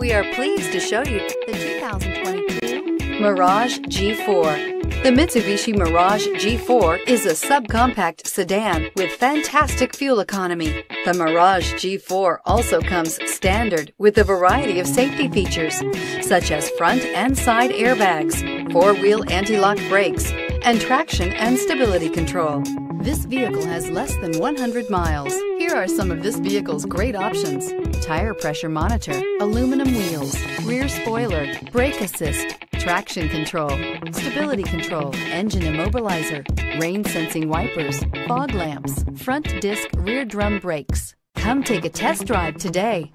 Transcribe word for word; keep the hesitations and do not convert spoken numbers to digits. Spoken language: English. We are pleased to show you the two thousand twenty-two Mirage G four. The Mitsubishi Mirage G four is a subcompact sedan with fantastic fuel economy. The Mirage G four also comes standard with a variety of safety features, such as front and side airbags, four-wheel anti-lock brakes, and traction and stability control. This vehicle has less than one hundred miles. Here are some of this vehicle's great options: tire pressure monitor, aluminum wheels, rear spoiler, brake assist, traction control, stability control, engine immobilizer, rain sensing wipers, fog lamps, front disc rear drum brakes. Come take a test drive today.